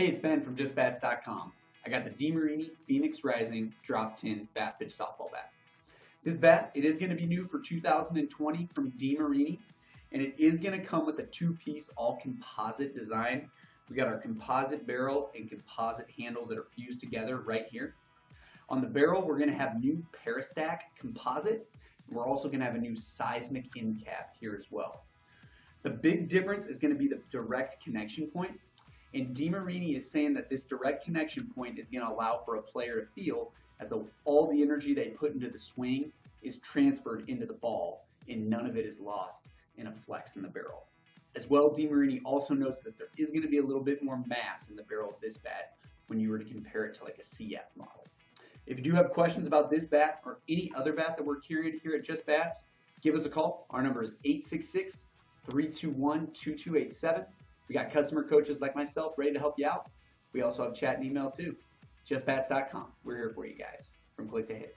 Hey, it's Ben from JustBats.com. I got the DeMarini Phoenix Rising Drop 10 Fast Pitch Softball Bat. This bat, it is going to be new for 2020 from DeMarini, and it is going to come with a two-piece all-composite design. We got our composite barrel and composite handle that are fused together right here. On the barrel, we're going to have new ParaStack composite. We're also going to have a new seismic end cap here as well. The big difference is going to be the direct connection point. And DeMarini is saying that this direct connection point is going to allow for a player to feel as though all the energy they put into the swing is transferred into the ball and none of it is lost in a flex in the barrel. As well, DeMarini also notes that there is going to be a little bit more mass in the barrel of this bat when you were to compare it to like a CF model. If you do have questions about this bat or any other bat that we're carrying here at Just Bats, give us a call. Our number is 866-321-2287. We got customer coaches like myself ready to help you out. We also have chat and email too. JustBats.com. We're here for you guys. From click to hit.